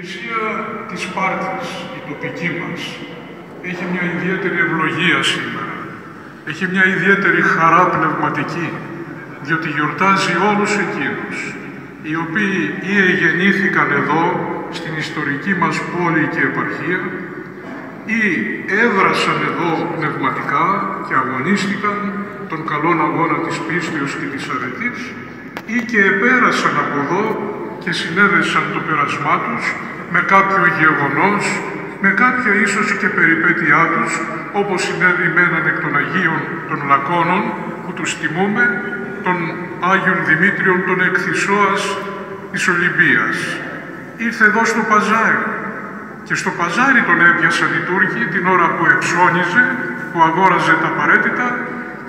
εκκλησία της Σπάρτης, η τοπική μας, έχει μια ιδιαίτερη ευλογία σήμερα. Έχει μια ιδιαίτερη χαρά πνευματική, διότι γιορτάζει όλους εκείνους, οι οποίοι ή εγεννήθηκαν εδώ, στην ιστορική μας πόλη και επαρχία, ή έδρασαν εδώ πνευματικά και αγωνίστηκαν τον καλόν αγώνα της πίστεως και της αρετής, ή και επέρασαν από εδώ και συνέδεσαν το πέρασμά τους με κάποιο γεγονός, με κάποια ίσως και περιπέτειά τους, όπως συνέβη με έναν εκ των Αγίων των Λακώνων, που τους τιμούμε, των Άγιων Δημήτριων των Εκθισώας της Ολυμπίας. Ήρθε εδώ στο παζάρι και στο παζάρι τον έπιασαν οι Τούρκοι την ώρα που εξώνιζε, που αγόραζε τα απαραίτητα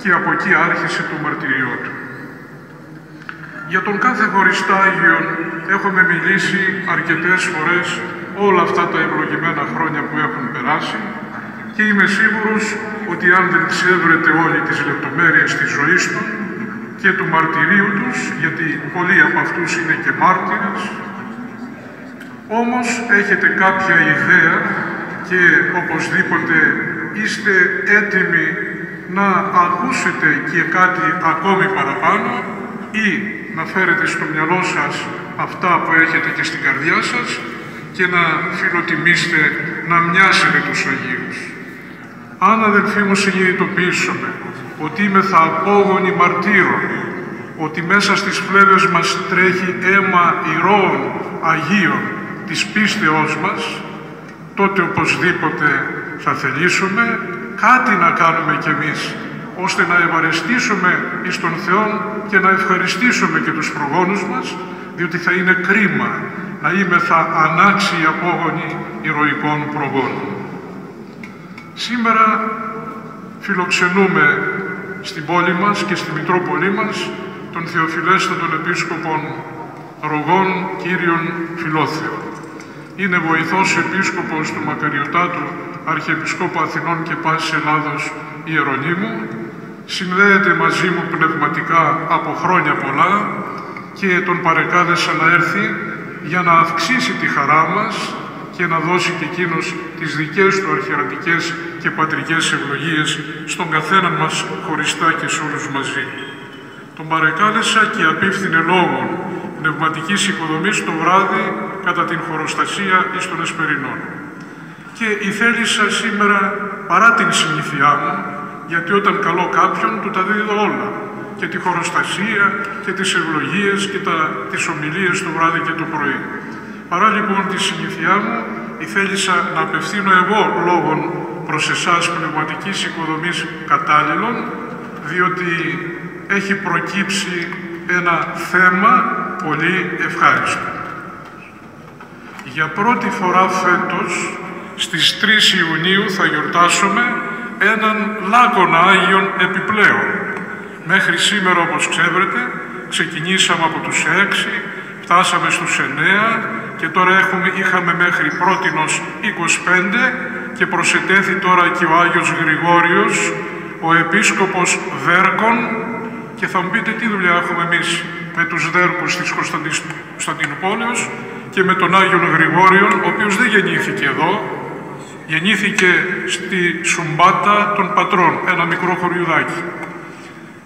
και από εκεί άρχισε το μαρτυριό του. Για τον κάθε χωριστά Άγιον έχουμε μιλήσει αρκετές φορές όλα αυτά τα ευλογημένα χρόνια που έχουν περάσει και είμαι σίγουρος ότι αν δεν ξεύρετε όλοι τις λεπτομέρειες της ζωής του και του μαρτυρίου τους, γιατί πολλοί από αυτούς είναι και μάρτυρες, όμως έχετε κάποια ιδέα και οπωσδήποτε είστε έτοιμοι να ακούσετε και κάτι ακόμη παραπάνω ή να φέρετε στο μυαλό σας αυτά που έχετε και στην καρδιά σας και να φιλοτιμήσετε, να μοιάσετε τους Αγίους. Αν αδελφοί μου συνειδητοποιήσουμε ότι είμεθα απόγονοι μαρτύρων, ότι μέσα στις φλέβες μας τρέχει αίμα ηρώων Αγίων της πίστεώς μας, τότε οπωσδήποτε θα θελήσουμε κάτι να κάνουμε κι εμείς, ώστε να ευαρεστήσουμε εις τον Θεό και να ευχαριστήσουμε και τους προγόνους μας, διότι θα είναι κρίμα να είμεθα ανάξιοι απόγονοι ηρωικών προγόνων. Σήμερα φιλοξενούμε στην πόλη μας και στη Μητρόπολη μας τον Θεοφιλέστατον Επίσκοπον Ρογών Κύριον Φιλόθεο. Είναι βοηθός επίσκοπος του Μακαριωτάτου Αρχιεπισκόπου Αθηνών και Πάσης Ελλάδος Ιερονήμου. Συνδέεται μαζί μου πνευματικά από χρόνια πολλά και τον παρεκάλεσα να έρθει για να αυξήσει τη χαρά μας και να δώσει και εκείνος τις δικές του αρχιερατικές και πατρικές ευλογίες στον καθέναν μας χωριστά και σε όλους μαζί. Τον παρεκάλεσα και απίφθηνε λόγων πνευματικής οικοδομής το βράδυ κατά την χωροστασία εις των Εσπερινών. Και η θέλησα σήμερα, παρά την συνήθειά μου, γιατί όταν καλώ κάποιον του τα δίδω όλα, και τη χωροστασία και τις ευλογίες και τις ομιλίες το βράδυ και το πρωί. Παρά λοιπόν τη συνήθειά μου, ήθελα να απευθύνω εγώ λόγων προς εσάς πνευματικής οικοδομής κατάλληλων, διότι έχει προκύψει ένα θέμα πολύ ευχάριστο. Για πρώτη φορά φέτος, στις 3 Ιουνίου θα γιορτάσουμε έναν Λάκωνα Άγιον επιπλέον. Μέχρι σήμερα, όπως ξέρετε, ξεκινήσαμε από τους 6, φτάσαμε στους 9 και τώρα είχαμε μέχρι πρότινος 25 και προσετέθη τώρα και ο Άγιος Γρηγόριος, ο Επίσκοπος Δέρκων, και θα μου πείτε τι δουλειά έχουμε εμείς με τους Δέρκους της Κωνσταντινούπολεως και με τον Άγιον Γρηγόριον, ο οποίος δεν γεννήθηκε εδώ, γεννήθηκε στη Σουμπάτα των Πατρών, ένα μικρό χωριουδάκι.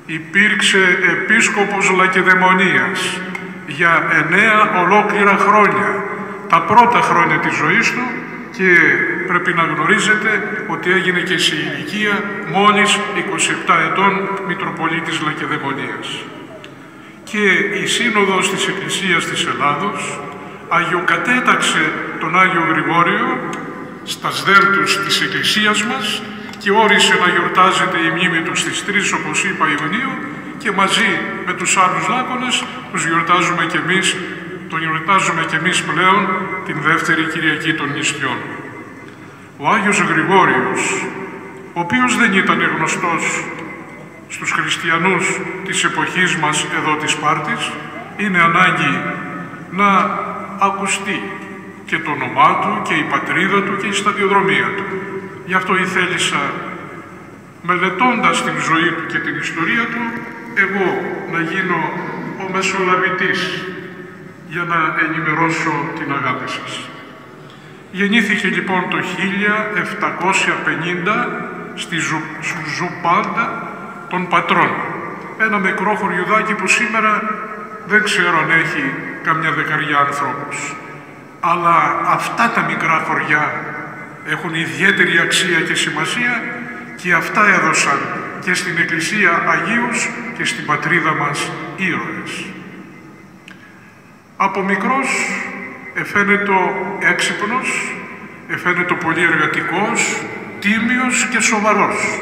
Υπήρξε επίσκοπος Λακεδαιμονίας για 9 ολόκληρα χρόνια, τα πρώτα χρόνια της ζωής του, και πρέπει να γνωρίζετε ότι έγινε και σε ηλικία μόλις 27 ετών Μητροπολίτης Λακεδαιμονίας. Και η Σύνοδος της Εκκλησίας της Ελλάδος αγιοκατέταξε τον Άγιο Γρηγόριο στα δέρτους της Εκκλησίας μας και όρισε να γιορτάζεται η μνήμη του στις 3, όπως είπα, Ιουνίου, και μαζί με τους άλλους Λάκωνες τον γιορτάζουμε και εμείς πλέον την δεύτερη Κυριακή των νηστιών. Ο Άγιος Γρηγόριος, ο οποίος δεν ήταν γνωστός στους χριστιανούς της εποχής μας εδώ της Σπάρτης, είναι ανάγκη να ακουστεί και το όνομά του και η πατρίδα του και η σταδιοδρομία του. Γι' αυτό ήθελα, μελετώντας την ζωή του και την ιστορία του, εγώ να γίνω ο μεσολαβητής για να ενημερώσω την αγάπη σας. Γεννήθηκε λοιπόν το 1750 στη Σουμπάτα των Πατρών. Ένα μικρό χωριουδάκι που σήμερα δεν ξέρω αν έχει καμιά δεκαριά ανθρώπους. Αλλά αυτά τα μικρά χωριά έχουν ιδιαίτερη αξία και σημασία και αυτά έδωσαν και στην Εκκλησία Αγίους και στην πατρίδα μας ήρωες. Από μικρός εφαίνεται έξυπνος, εφαίνεται πολύ εργατικός, τίμιος και σοβαρός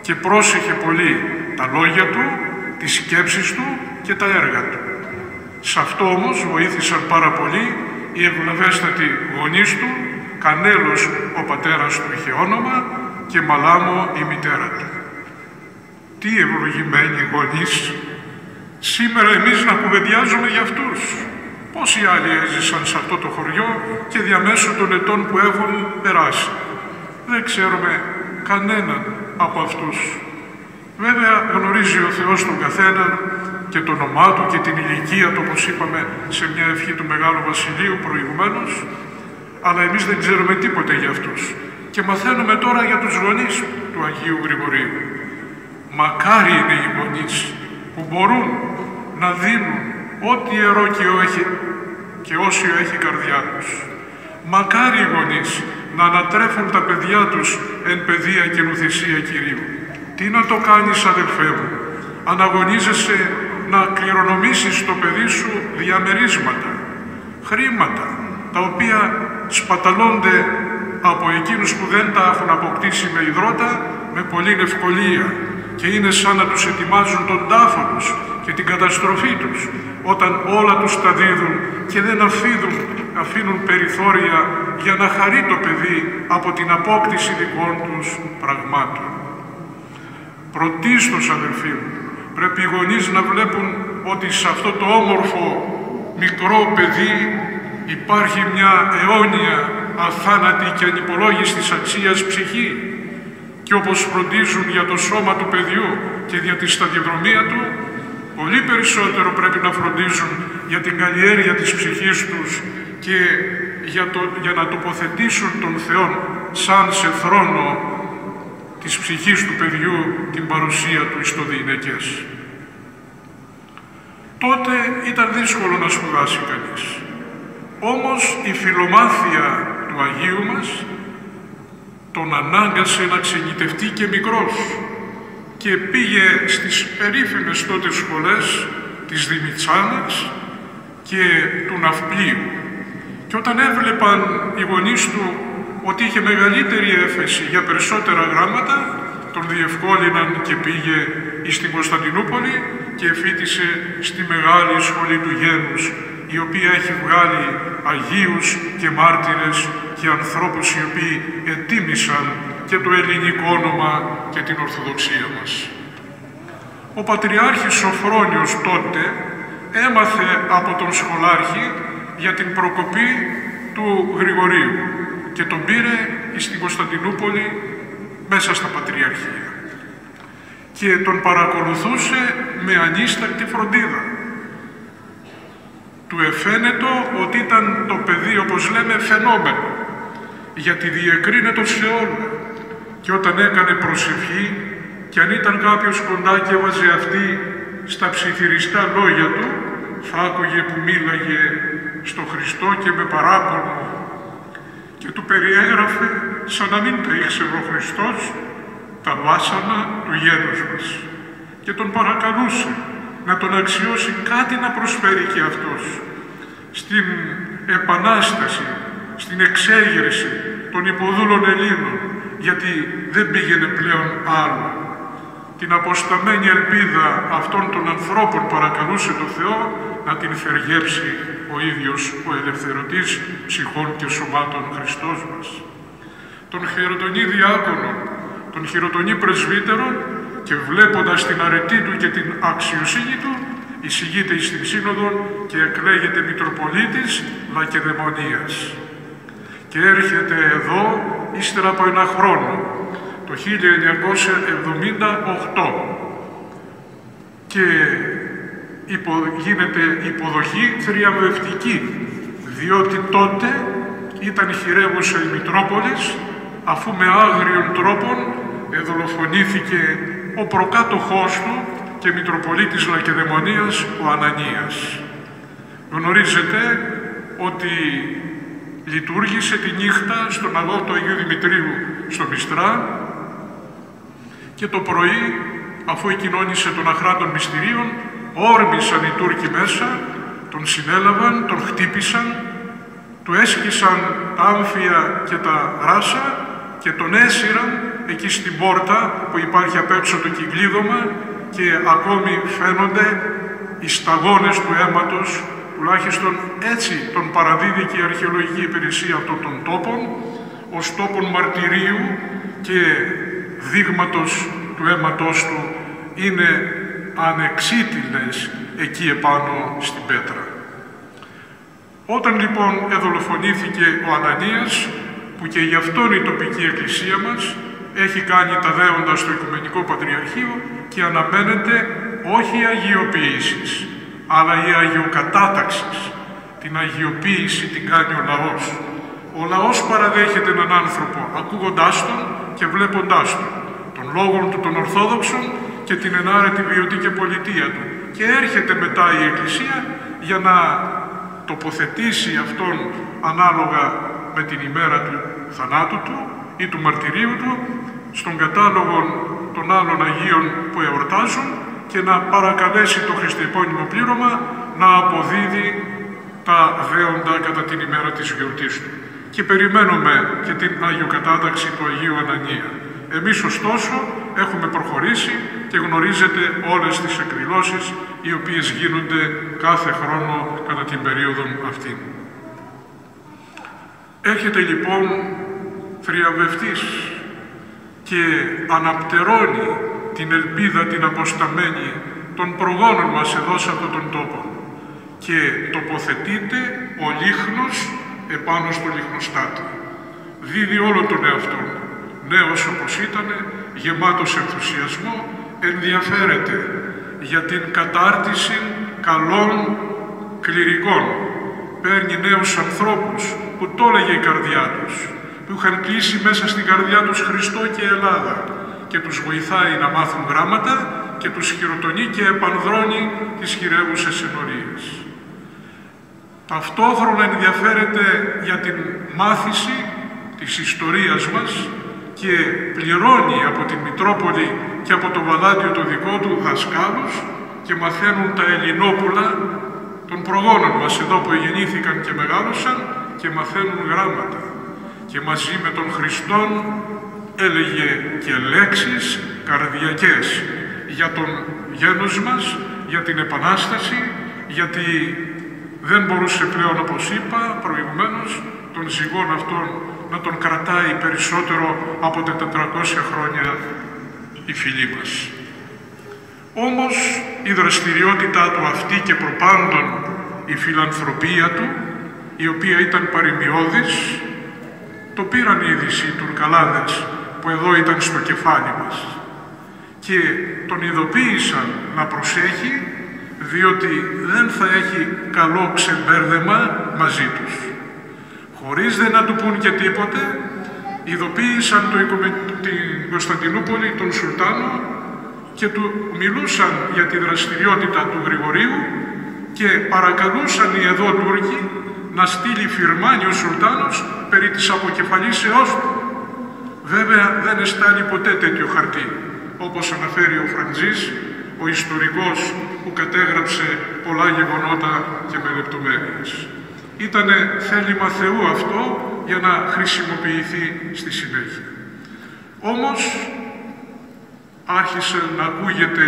και πρόσεχε πολύ τα λόγια του, τις σκέψεις του και τα έργα του. Σε αυτό όμως βοήθησαν πάρα πολύ οι ευλαβέστατοι γονείς του, Κανέλος ο πατέρας του είχε όνομα και Μαλάμο η μητέρα του. Τι ευλογημένοι γονείς! Σήμερα εμείς να κουβεντιάζουμε για αυτούς. Πόσοι άλλοι έζησαν σε αυτό το χωριό και διαμέσου των ετών που έχουν περάσει. Δεν ξέρουμε κανέναν από αυτούς. Βέβαια γνωρίζει ο Θεός τον καθέναν και το όνομά του και την ηλικία του, όπως είπαμε σε μια ευχή του Μεγάλου Βασιλείου προηγουμένως, αλλά εμείς δεν ξέρουμε τίποτε για αυτούς. Και μαθαίνουμε τώρα για τους γονείς του Αγίου Γρηγορίου. Μακάρι είναι οι γονείς που μπορούν να δίνουν ό,τι ιερό και όσιο έχει η καρδιά τους. Μακάρι οι γονείς να ανατρέφουν τα παιδιά τους εν παιδεία και νουθυσία Κυρίου. Τι να το κάνεις, αδελφέ μου, αναγωνίζεσαι να κληρονομήσεις στο παιδί σου διαμερίσματα, χρήματα, τα οποία σπαταλώνται από εκείνους που δεν τα έχουν αποκτήσει με ιδρώτα με πολλή ευκολία και είναι σαν να τους ετοιμάζουν τον τάφο τους και την καταστροφή τους, όταν όλα τους τα δίδουν και δεν αφήνουν περιθώρια για να χαρεί το παιδί από την απόκτηση δικών τους πραγμάτων. Πρωτίστως, αδελφοί μου, πρέπει οι γονείς να βλέπουν ότι σε αυτό το όμορφο μικρό παιδί υπάρχει μια αιώνια, αθάνατη και ανυπολόγιστης αξίας ψυχή και όπως φροντίζουν για το σώμα του παιδιού και για τη σταδιοδρομία του, πολύ περισσότερο πρέπει να φροντίζουν για την καλλιέργεια της ψυχής τους και για να τοποθετήσουν τον Θεό σαν σε θρόνο της ψυχής του παιδιού την παρουσία του εις το διηναικές. Τότε ήταν δύσκολο να σπουδάσει κανείς. Όμως η φιλομάθεια του Αγίου μας τον ανάγκασε να ξενιτευτεί και μικρός και πήγε στις περίφημες τότε σχολές της Δημητσάνας και του Ναυπλίου. Και όταν έβλεπαν οι γονείς του ότι είχε μεγαλύτερη έφεση για περισσότερα γράμματα, τον διευκόλυναν και πήγε στην Κωνσταντινούπολη και εφήτησε στη μεγάλη σχολή του γένους, η οποία έχει βγάλει Αγίους και μάρτυρες και ανθρώπους οι οποίοι ετίμησαν και το ελληνικό όνομα και την Ορθοδοξία μας. Ο Πατριάρχης Σοφρόνιος τότε έμαθε από τον σχολάρχη για την προκοπή του Γρηγορίου και τον πήρε στην Κωνσταντινούπολη μέσα στα Πατριαρχία και τον παρακολουθούσε με ανίστακτη φροντίδα. Του εφαίνετο ότι ήταν το παιδί, όπως λέμε, φαινόμενο, γιατί διεκρίνεται ως Θεόλου και όταν έκανε προσευχή και αν ήταν κάποιος κοντά και έβαζε αυτή στα ψιθυριστά λόγια του, θα άκουγε που μίλαγε στο Χριστό και με παράπονο και του περιέγραφε σαν να μην τα ήξερε ο Χριστός τα βάσανα του γένους μας και τον παρακαλούσε να τον αξιώσει κάτι να προσφέρει και αυτός. Στην Επανάσταση, στην εξέγερση των υποδούλων Ελλήνων, γιατί δεν πήγαινε πλέον άλλο. Την αποσταμένη ελπίδα αυτών των ανθρώπων παρακαλούσε το Θεό να την θεργέψει ο ίδιος ο ελευθερωτής ψυχών και σωμάτων Χριστός μας. Τον χειροτονή διάκονο, τον χειροτονή πρεσβύτερο και βλέποντας την αρετή του και την αξιοσύνη του, εισηγείται εις την Σύνοδο και εκλέγεται Μητροπολίτης Λακεδαιμονίας. Και έρχεται εδώ ύστερα από ένα χρόνο, το 1978, και γίνεται υποδοχή θριαμβευτική, διότι τότε ήταν χειρεύουσα η Μητρόπολης, αφού με άγριον τρόπον εδολοφονήθηκε ο προκάτοχός του και Μητροπολίτης Λακεδαιμονίας, ο Ανανίας. Γνωρίζετε ότι λειτουργήσε τη νύχτα στον αγώνα του Αγίου Δημητρίου στο Μιστρά και το πρωί, αφού εκκοινώνησε των αχράντων μυστηρίων, όρμησαν οι Τούρκοι μέσα, τον συνέλαβαν, τον χτύπησαν, του έσκησαν τα άμφια και τα ράσα και τον έσυραν εκεί στην πόρτα που υπάρχει απ' έξω το κυκλίδωμα και ακόμη φαίνονται οι σταγόνες του αίματος, τουλάχιστον έτσι τον παραδίδει και η αρχαιολογική υπηρεσία αυτών των τόπων, ως τόπων μαρτυρίου και δείγματος του αίματος του είναι ανεξίτηλες εκεί επάνω στην πέτρα. Όταν λοιπόν εδολοφονήθηκε ο Ανανίας, που και γι' αυτόν η τοπική εκκλησία μας έχει κάνει τα δέοντα στο Οικουμενικό Πατριαρχείο και αναμένεται όχι οι αγιοποιήσεις, αλλά η αγιοκατάταξη. Την αγιοποίηση την κάνει ο λαός. Ο λαός παραδέχεται έναν άνθρωπο ακούγοντάς τον και βλέποντάς τον, των λόγων του των Ορθόδοξων και την ενάρετη βιωτή και πολιτεία του. Και έρχεται μετά η Εκκλησία για να τοποθετήσει αυτόν ανάλογα με την ημέρα του θανάτου του ή του μαρτυρίου του στον κατάλογο των άλλων Αγίων που εορτάζουν και να παρακαλέσει το χριστιεπώνυμο πλήρωμα να αποδίδει τα δέοντα κατά την ημέρα της γιορτής του. Και περιμένουμε και την Αγιοκατάταξη του Αγίου Ανανία. Εμείς ωστόσο έχουμε προχωρήσει και γνωρίζετε όλες τις εκδηλώσεις οι οποίες γίνονται κάθε χρόνο κατά την περίοδο αυτή. Έρχεται λοιπόν θριαμβευτής και αναπτερώνει την ελπίδα την αποσταμένη των προγόνων μας εδώ σε αυτόν τον τόπο και τοποθετείται ο λίχνος επάνω στο λιχνοστάτη. Δίδει όλο τον εαυτό, νέος όπως ήταν, γεμάτος ενθουσιασμό, ενδιαφέρεται για την κατάρτιση καλών κληρικών. Παίρνει νέους ανθρώπους που το έλεγε η καρδιά τους, που είχαν κλείσει μέσα στην καρδιά τους Χριστό και Ελλάδα, και τους βοηθάει να μάθουν γράμματα και τους χειροτονεί και επανδρώνει τις χειρεύουσες ενορίες. Ταυτόχρονα ενδιαφέρεται για την μάθηση της ιστορίας μας και πληρώνει από τη Μητρόπολη και από το Βαλάτιο το δικό του δασκάλους και μαθαίνουν τα Ελληνόπουλα των προγόνων μας εδώ που γεννήθηκαν και μεγάλωσαν και μαθαίνουν γράμματα. Και μαζί με τον Χριστόν έλεγε και λέξεις καρδιακές για τον γένος μας, για την Επανάσταση, γιατί δεν μπορούσε πλέον, όπως είπα προηγουμένως, τον ζυγόν αυτόν να τον κρατάει περισσότερο από τα 400 χρόνια η φιλή μας. Όμως η δραστηριότητά του αυτή και προπάντων η φιλανθρωπία του, η οποία ήταν παρημιώδης, το πήραν οι Ειδησίοι Τουρκαλάδες που εδώ ήταν στο κεφάλι μας και τον ειδοποίησαν να προσέχει, διότι δεν θα έχει καλό ξεμπέρδεμα μαζί τους. Χωρίς δε να του πουν και τίποτε, ειδοποίησαν την Κωνσταντινούπολη, τον Σουλτάνο, και του μιλούσαν για τη δραστηριότητα του Γρηγορίου και παρακαλούσαν οι εδώ Τούρκοι να στείλει φιρμάνι ο Σουλτάνος περί της αποκεφαλήσεώς του. Βέβαια δεν εστάλει ποτέ τέτοιο χαρτί, όπως αναφέρει ο Φραντζής, ο ιστορικός που κατέγραψε πολλά γεγονότα και με λεπτομέρειες. Ήτανε θέλημα Θεού αυτό για να χρησιμοποιηθεί στη συνέχεια. Όμως άρχισε να ακούγεται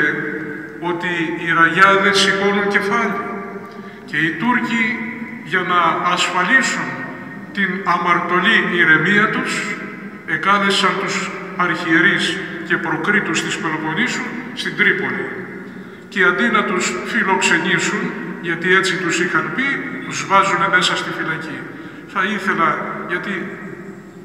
ότι οι ραγιάδες σηκώνουν κεφάλι και οι Τούρκοι για να ασφαλίσουν την αμαρτωλή ηρεμία τους εκάλεσαν τους αρχιερείς και προκρίτους της Πελοποννήσου στην Τρίπολη και αντί να τους φιλοξενήσουν, γιατί έτσι τους είχαν πει, τους βάζουν μέσα στη φυλακή. Θα ήθελα, γιατί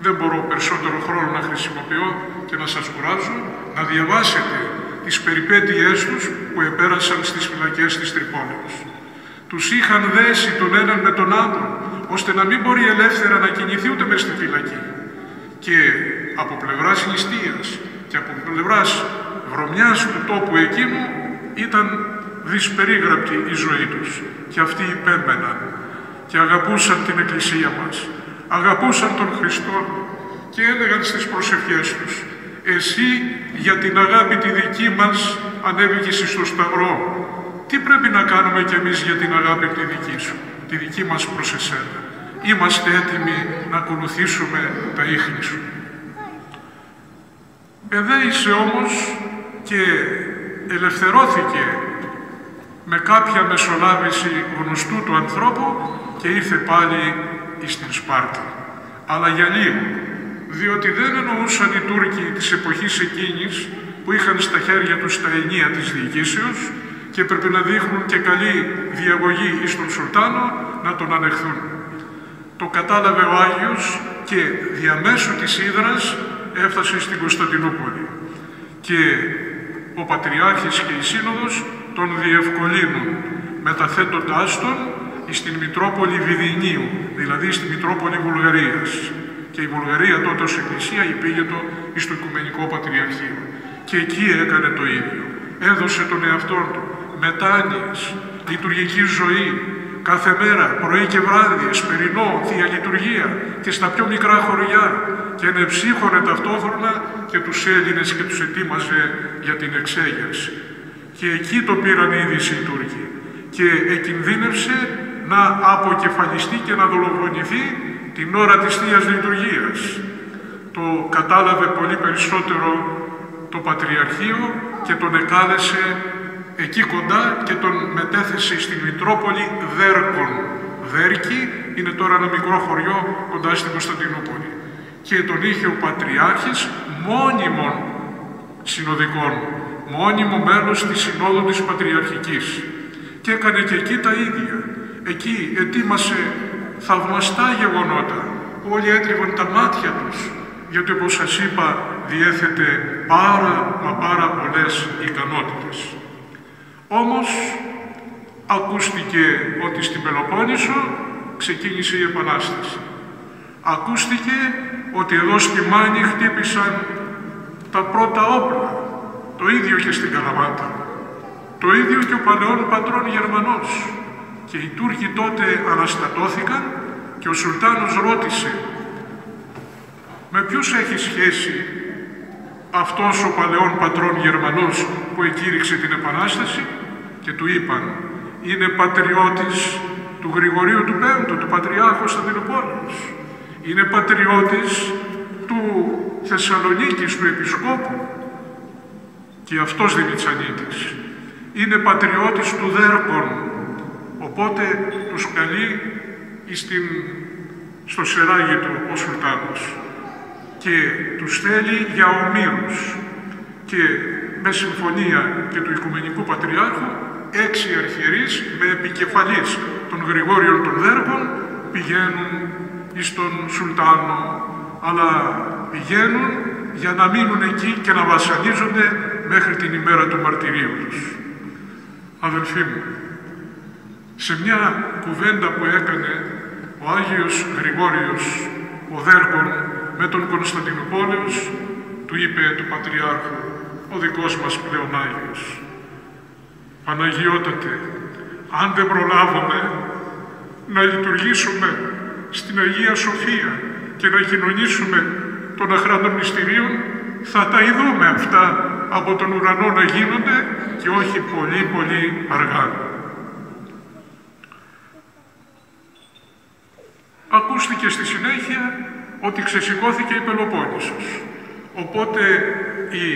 δεν μπορώ περισσότερο χρόνο να χρησιμοποιώ και να σας κουράζω, να διαβάσετε τις περιπέτειές τους που επέρασαν στις φυλακές της Τρυπόλεως. Τους είχαν δέσει τον έναν με τον άλλον, ώστε να μην μπορεί ελεύθερα να κινηθεί ούτε μέσα στη φυλακή. Και από πλευράς ληστείας και από πλευράς βρωμιάς του τόπου εκείνου ήταν δυσπερίγραπτη η ζωή τους. Και αυτοί υπέμπαιναν και αγαπούσαν την Εκκλησία μας, αγαπούσαν τον Χριστό και έλεγαν στις προσευχές τους: «Εσύ για την αγάπη τη δική μας ανέβηκες στο Σταυρό. Τι πρέπει να κάνουμε κι εμείς για την αγάπη τη δική σου, τη δική μας προς εσένα? Είμαστε έτοιμοι να ακολουθήσουμε τα ίχνη σου». Εδέησε όμως και ελευθερώθηκε με κάποια μεσολάβηση γνωστού του ανθρώπου και ήρθε πάλι στην Σπάρτη. Αλλά για λίγο, διότι δεν εννοούσαν οι Τούρκοι της εποχής εκείνης που είχαν στα χέρια τους τα ενία της διοικήσεως και πρέπει να δείχνουν και καλή διαγωγή εις τον Σουλτάνο να τον ανεχθούν. Το κατάλαβε ο Άγιος και διαμέσου της Ήδρας έφτασε στην Κωνσταντινούπολη. Και ο Πατριάρχης και η Σύνοδος τον διευκολύνουν μεταθέτοντάς τον στην Μητρόπολη Βιδινίου, δηλαδή στη Μητρόπολη Βουλγαρίας. Και η Βουλγαρία τότε ως Εκκλησία υπήγετο στο Οικουμενικό Πατριαρχείο. Και εκεί έκανε το ίδιο. Έδωσε τον εαυτό του, μετάνοιες, λειτουργική ζωή, κάθε μέρα, πρωί και βράδυ, εσπερινό, θεία λειτουργία και στα πιο μικρά χωριά, και ενεψύχωνε ταυτόχρονα και τους Έλληνες και τους ετοίμαζε για την εξέγερση. Και εκεί το πήραν είδηση οι Τούρκοι και εκινδύνευσε να αποκεφαλιστεί και να δολοφονηθεί την ώρα της Θείας Λειτουργίας. Το κατάλαβε πολύ περισσότερο το Πατριαρχείο και τον εκάλεσε εκεί κοντά και τον μετέθεσε στη Μητρόπολη Δέρκων. Δέρκη είναι τώρα ένα μικρό χωριό κοντά στην Κωνσταντινούπολη. Και τον είχε ο Πατριάρχης μόνιμον συνοδικών, μόνιμο μέλος της Συνόδου της Πατριαρχικής. Και έκανε και εκεί τα ίδια. Εκεί ετοίμασε θαυμαστά γεγονότα. Όλοι έτριβαν τα μάτια τους, γιατί όπως σας είπα διέθετε πάρα πολλές ικανότητες. Όμως ακούστηκε ότι στην Πελοπόννησο ξεκίνησε η Επανάσταση. Ακούστηκε ότι εδώ στη Μάνη χτύπησαν τα πρώτα όπλα. Το ίδιο και στην Καλαμάτα. Το ίδιο και ο παλαιόν πατρόν Γερμανός. Και οι Τούρκοι τότε αναστατώθηκαν και ο Σουλτάνος ρώτησε: «Με ποιους έχει σχέση αυτός ο παλαιόν πατρόν Γερμανός που εκήρυξε την Επανάσταση?» Και του είπαν: «Είναι πατριώτης του Γρηγορίου του Πέμπτου, του Πατριάρχου Σταντινοπόλεως. Είναι πατριώτης του Θεσσαλονίκης, του Επισκόπου και αυτός Δημητσανίτης. Είναι πατριώτης του Δέρκων». Οπότε τους καλεί στο σεράγι του ο Σουλτάνος και τους θέλει για ομήρους. Και με συμφωνία και του Οικουμενικού Πατριάρχου 6 αρχιερείς με επικεφαλής των Γρηγόριων των Δέρκων πηγαίνουν εις τον Σουλτάνο, αλλά πηγαίνουν για να μείνουν εκεί και να βασανίζονται μέχρι την ημέρα του μαρτυρίου τους. Αδελφοί μου, σε μια κουβέντα που έκανε ο Άγιος Γρηγόριος ο Δέρκων με τον Κωνσταντινοπόλεως, του είπε του Πατριάρχου, ο δικός μας πλέον Άγιος: «Παναγιώτατε, αν δεν προλάβουμε να λειτουργήσουμε στην Αγία Σοφία και να κοινωνήσουμε των αχράντων μυστηρίων, θα τα ειδούμε αυτά από τον ουρανό να γίνονται και όχι πολύ αργά». Ακούστηκε στη συνέχεια ότι ξεσηκώθηκε η Πελοπόννησος. Οπότε οι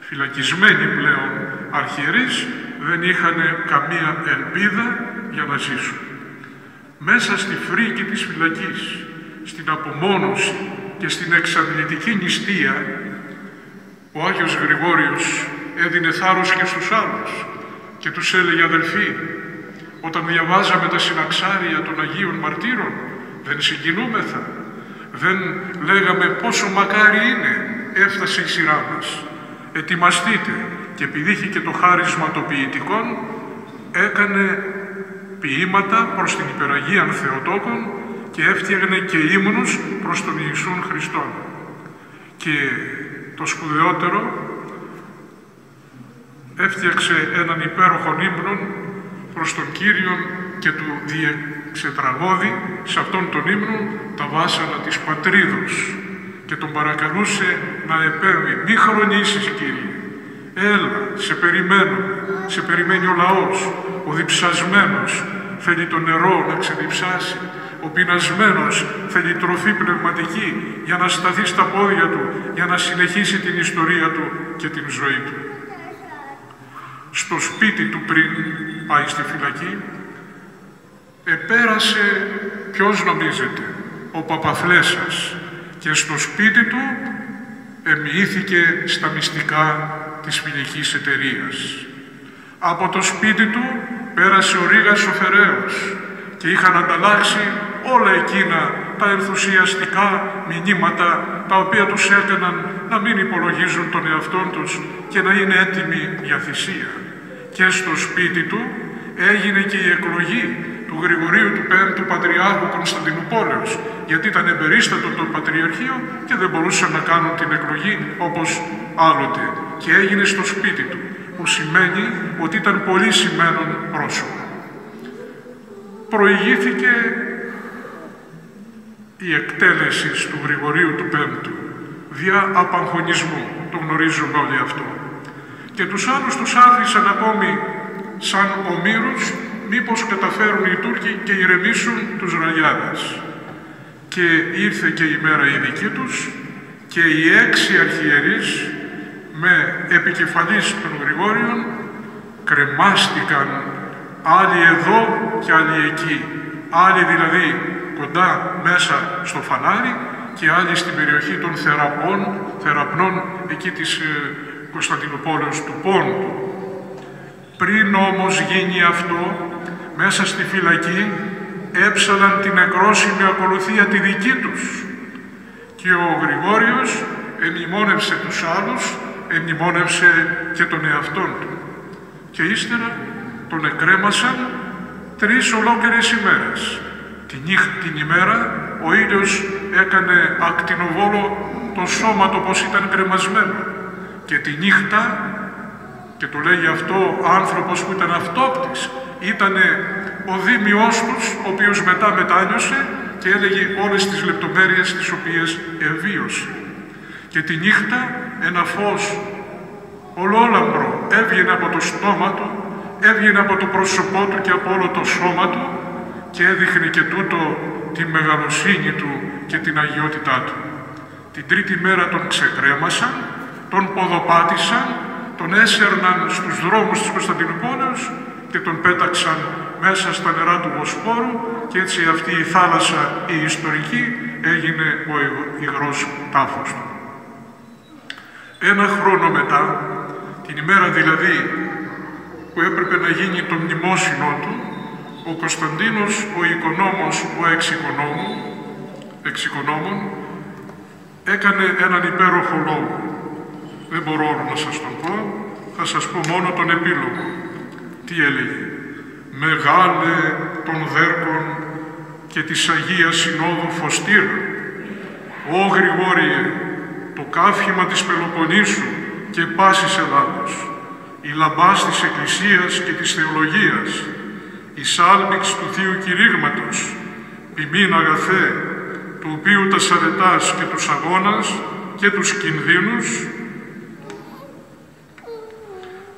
φυλακισμένοι πλέον αρχιερείς δεν είχαν καμία ελπίδα για να ζήσουν. Μέσα στη φρίκη της φυλακής, στην απομόνωση και στην εξαντλητική νηστεία, ο Άγιος Γρηγόριος έδινε θάρρος και στους άλλους και τους έλεγε: «Αδελφοί, όταν διαβάζαμε τα συναξάρια των Αγίων Μαρτύρων, δεν συγκινούμεθα, δεν λέγαμε πόσο μακάρι είναι, έφτασε η σειρά μας. Ετοιμαστείτε». Και επειδή είχε και το χάρισμα των ποιητικών, έκανε ποιήματα προς την υπεραγίαν Θεοτόκον και έφτιαγνε και ύμνους προς τον Ιησούν Χριστόν. Και το σπουδαιότερο, έφτιαξε έναν υπέροχον ύμνον προς τον Κύριον και του διεξετραγώδη σε αυτόν τον ύμνο τα βάσανα της πατρίδος και τον παρακαλούσε να επέμβει. «Μη χρονίσεις, Κύριε, έλα, σε περιμένω, σε περιμένει ο λαός, ο διψασμένος θέλει το νερό να ξεδιψάσει, ο πεινασμένος θέλει τροφή πνευματική για να σταθεί στα πόδια του, για να συνεχίσει την ιστορία του και την ζωή του». Στο σπίτι του πριν πάει στη φυλακή, επέρασε, ποιος νομίζετε, ο Παπαφλέσσας και στο σπίτι του εμοιήθηκε στα μυστικά της φιλικής εταιρείας. Από το σπίτι του πέρασε ο Ρήγας ο Φεραίος και είχαν ανταλλάξει όλα εκείνα τα ενθουσιαστικά μηνύματα τα οποία τους έκαναν να μην υπολογίζουν τον εαυτόν τους και να είναι έτοιμοι για θυσία. Και στο σπίτι του έγινε και η εκλογή του Γρηγορίου του Πέμπτου Πατριάρχου Κωνσταντινούπολεως, γιατί ήταν εμπερίστατο το Πατριαρχείο και δεν μπορούσαν να κάνουν την εκλογή όπως άλλοτε. Και έγινε στο σπίτι του, που σημαίνει ότι ήταν πολύ σημαίνον πρόσωπο. Προηγήθηκε η εκτέλεση του Γρηγορίου του Πέμπτου δια απαγχωνισμού, το γνωρίζουμε όλοι αυτό. Και τους άλλους τους άφησαν ακόμη σαν ομήρους, μήπως καταφέρουν οι Τούρκοι και ηρεμήσουν τους Ραγιάδες. Και ήρθε και η μέρα η δική τους και οι 6 αρχιερείς με επικεφαλής των Γρηγόριων κρεμάστηκαν, άλλοι εδώ και άλλοι εκεί, άλλοι δηλαδή κοντά μέσα στο Φαλάρι και άλλοι στην περιοχή των Θεραπνών, εκεί της Κωνσταντινούπολεως του Πόντου. Πριν όμως γίνει αυτό, μέσα στη φυλακή έψαλαν την ακρόσιμη ακολουθία τη δική τους και ο Γρηγόριος εμνημόνευσε τους άλλους, εμνημόνευσε και τον εαυτόν του και ύστερα τον εκκρέμασαν 3 ολόκληρες ημέρες. Την ημέρα ο ήλιος έκανε ακτινοβόλο το σώμα του όπως ήταν κρεμασμένο και τη νύχτα, και το λέγει αυτό ο άνθρωπος που ήταν αυτόπτης, ήτανε ο δήμιός τους, ο οποίος μετά μετάνιωσε και έλεγε όλες τις λεπτομέρειες τις οποίες ευίωσε. Και τη νύχτα ένα φως ολόλαμπρο έβγαινε από το στόμα του, έβγαινε από το πρόσωπό του και από όλο το σώμα του και έδειχνε και τούτο τη μεγαλοσύνη του και την αγιότητά του. Την 3η μέρα τον ξεκρέμασαν, τον ποδοπάτησαν, τον έσερναν στους δρόμους της Κωνσταντινούπολεως και τον πέταξαν μέσα στα νερά του Βοσπόρου και έτσι αυτή η θάλασσα, η ιστορική, έγινε ο υγρός τάφος του. Ένα χρόνο μετά, την ημέρα δηλαδή που έπρεπε να γίνει το μνημόσυνο του, ο Κωνσταντίνος, ο οικονόμος, ο εξοικονόμων, έκανε έναν υπέροχο λόγο. Δεν μπορώ όλο να σας τον πω, θα σας πω μόνο τον επίλογο. Τι έλεγε? «Μεγάλε των Δέρκων και της Αγίας Συνόδου Φωστήρα, Ω Γρηγόριε, το καύχημα της Πελοποννήσου και πάσης Ελλάδος, η λαμπάς της Εκκλησίας και της Θεολογίας, η σάλμιξ του Θείου Κηρύγματος, ποιμήν αγαθέ, του οποίου τα σαρετάς και τους αγώνας και τους κινδύνους,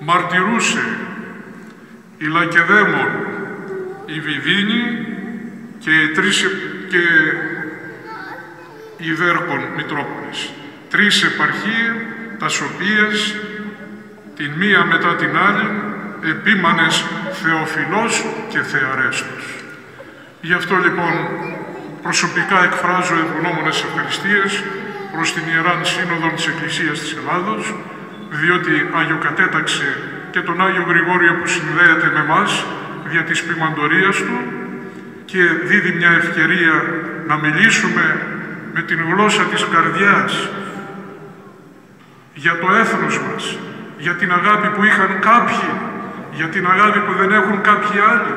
μαρτυρούσε η Λακεδαίμον, η Βιδίνη και οι Δέρκων Μητρόπολες, 3 επαρχίες, τας οποίες την μία μετά την άλλη επίμανες Θεοφιλός και Θεαρέστος». Γι' αυτό λοιπόν προσωπικά εκφράζω ευγνώμονες ευχαριστίες προς την Ιεράν Σύνοδο της Εκκλησίας της Ελλάδος, διότι αγιοκατέταξε και τον Άγιο Γρηγόριο που συνδέεται με μας δια της ποιμαντορίας του και δίδει μια ευκαιρία να μιλήσουμε με την γλώσσα της καρδιάς για το έθνος μας, για την αγάπη που είχαν κάποιοι, για την αγάπη που δεν έχουν κάποιοι άλλοι,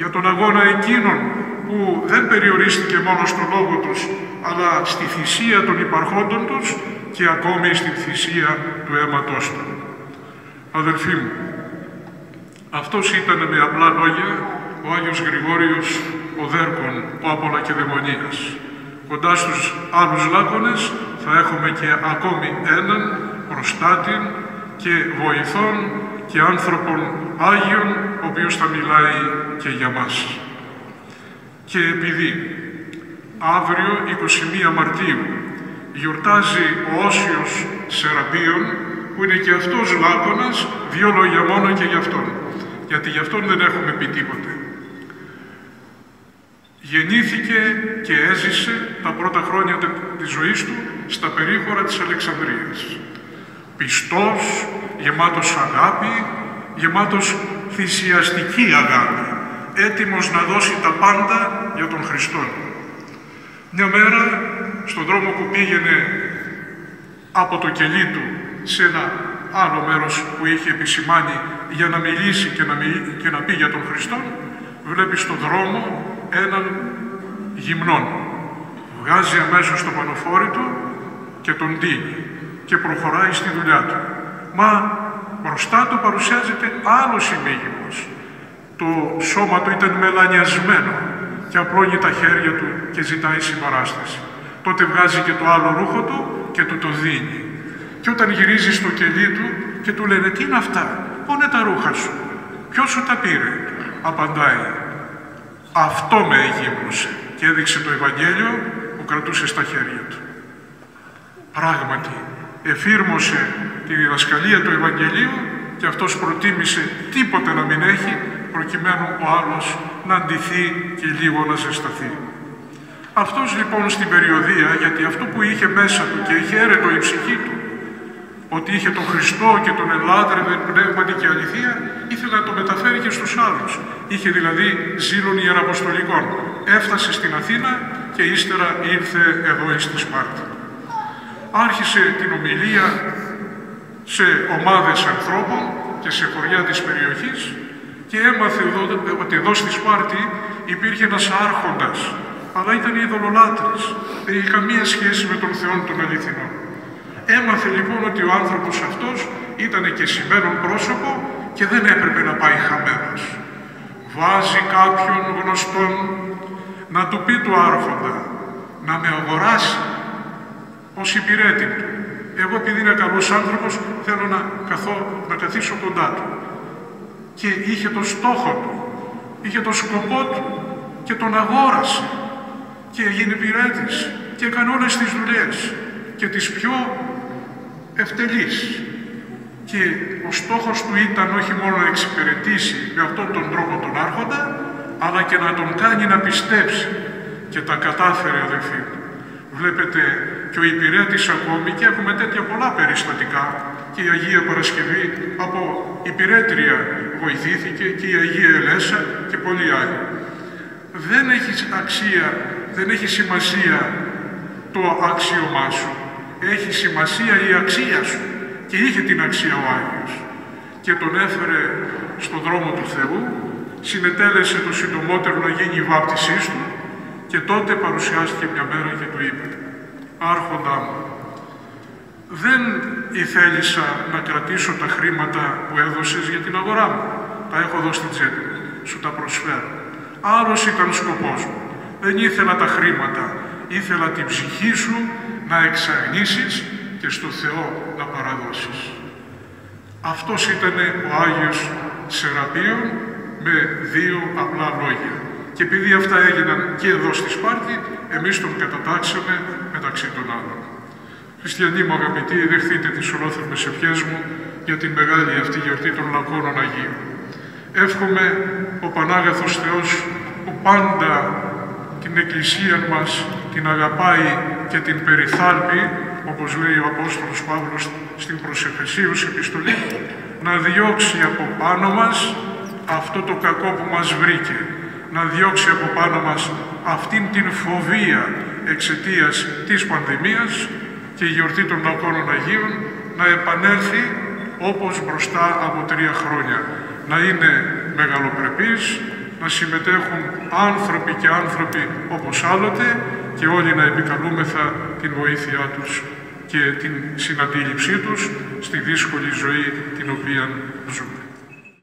για τον αγώνα εκείνων που δεν περιορίστηκε μόνο στον λόγο τους, αλλά στη θυσία των υπαρχόντων τους και ακόμη στη θυσία του αίματός του. Αδελφοί μου, αυτός ήταν με απλά λόγια ο Άγιος Γρηγόριος ο Δέρκων, ο Άπολα και Δαιμονίας. Κοντά στους άλλους Λάκωνες θα έχουμε και ακόμη έναν προστάτη και βοηθών και άνθρωπον Άγιον, ο οποίος θα μιλάει και για μας. Και επειδή αύριο, 21 Μαρτίου, γιορτάζει ο Όσιος Σεραπείων, που είναι και αυτός Λάκωνας, δύο λόγια μόνο και για αυτόν, γιατί γι' αυτόν δεν έχουμε πει τίποτε. Γεννήθηκε και έζησε τα πρώτα χρόνια της ζωής του στα περίχωρα της Αλεξανδρίας. Πιστός, γεμάτος αγάπη, γεμάτος θυσιαστική αγάπη, έτοιμος να δώσει τα πάντα για τον Χριστό. Μια μέρα, στον δρόμο που πήγαινε από το κελί του σε ένα άλλο μέρος που είχε επισημάνει για να μιλήσει και να πει για τον Χριστό, βλέπει στον δρόμο έναν γυμνόν. Βγάζει αμέσως το πανωφόρι του και τον τίνει και προχωράει στη δουλειά του. Μα μπροστά του παρουσιάζεται άλλος ημίγυμνος. Το σώμα του ήταν μελανιασμένο και απλώνει τα χέρια του και ζητάει συμπαράσταση. Τότε βγάζει και το άλλο ρούχο του και του το δίνει. Και όταν γυρίζει στο κελί του και του λένε «Τι είναι αυτά, πού είναι τα ρούχα σου, ποιος σου τα πήρε», απαντάει «Αυτό με εγύμνωσε» και έδειξε το Ευαγγέλιο που κρατούσε στα χέρια του. Πράγματι, εφήρμοσε τη διδασκαλία του Ευαγγελίου και αυτός προτίμησε τίποτε να μην έχει, προκειμένου ο άλλος να αντιθεί και λίγο να ζεσταθεί. Αυτός λοιπόν στην περιοδία, γιατί αυτό που είχε μέσα του και χαίρετο η ψυχή του, ότι είχε τον Χριστό και τον ελάτρευε πνεύματι και αληθεία, ήθελε να το μεταφέρει και στους άλλους. Είχε δηλαδή ζήλων ιεραποστολικών. Έφτασε στην Αθήνα και ύστερα ήρθε εδώ στη Σπάρτη. Άρχισε την ομιλία σε ομάδες ανθρώπων και σε χωριά της περιοχής και έμαθε ότι εδώ στη Σπάρτη υπήρχε ένας άρχοντας, αλλά ήταν ειδωλολάτρης, δεν είχε καμία σχέση με τον Θεό των αληθινών. Έμαθε λοιπόν ότι ο άνθρωπος αυτός ήταν και σημαίνον πρόσωπο και δεν έπρεπε να πάει χαμένος. Βάζει κάποιον γνωστόν να του πει του άρχοντα να με αγοράσει ως υπηρέτη του. Εγώ επειδή είναι καλός άνθρωπος θέλω να καθίσω κοντά του. Και είχε το στόχο του, είχε το σκοπό του και τον αγόρασε και έγινε υπηρέτης και έκανε όλες τις δουλειές και τις πιο ευτελείς. Και ο στόχος του ήταν όχι μόνο να εξυπηρετήσει με αυτόν τον τρόπο τον άρχοντα, αλλά και να τον κάνει να πιστέψει. Και τα κατάφερε, αδελφοί. Βλέπετε, και ο υπηρέτης ακόμη, και έχουμε τέτοια πολλά περιστατικά, και η Αγία Παρασκευή από υπηρέτρια βοηθήθηκε, και η Αγία Ελέσσα και πολλοί άλλοι. Δεν έχει αξία, δεν έχει σημασία το αξίωμά σου, έχει σημασία η αξία σου. Και είχε την αξία ο Άγιος και τον έφερε στον δρόμο του Θεού, συνετέλεσε το συντομότερο να γίνει η βάπτισή του και τότε παρουσιάστηκε μια μέρα και του είπε «Άρχοντά μου, δεν ήθελα να κρατήσω τα χρήματα που έδωσες για την αγορά μου, τα έχω εδώ στην τσέπη μου, σου τα προσφέρω. Άλλος ήταν σκοπός μου, δεν ήθελα τα χρήματα, ήθελα την ψυχή σου να εξαγνήσεις και στο Θεό να παραδώσεις». Αυτός ήταν ο Άγιος Σεραπείων με δύο απλά λόγια. Και επειδή αυτά έγιναν και εδώ στη Σπάρτη, εμείς τον κατατάξαμε μεταξύ των άλλων. Χριστιανοί μου αγαπητοί, δεχτείτε τις ολόθερμες ευχές μου για την μεγάλη αυτή γιορτή των Λακώνων Αγίων. Εύχομαι ο Πανάγαθος Θεός, που πάντα την Εκκλησία μας την αγαπάει και την περιθάλπει, όπως λέει ο Απόστολος Παύλος στην προς Εφεσίους επιστολή, να διώξει από πάνω μας αυτό το κακό που μας βρήκε, να διώξει από πάνω μας αυτήν την φοβία εξαιτίας της πανδημίας και η γιορτή των Λακώνων Αγίων να επανέλθει όπως μπροστά από 3 χρόνια. Να είναι μεγαλοπρεπής, να συμμετέχουν άνθρωποι και άνθρωποι όπως άλλοτε και όλοι να επικαλούμεθα την βοήθειά τους και την συναντήληψή τους στη δύσκολη ζωή την οποία ζουν.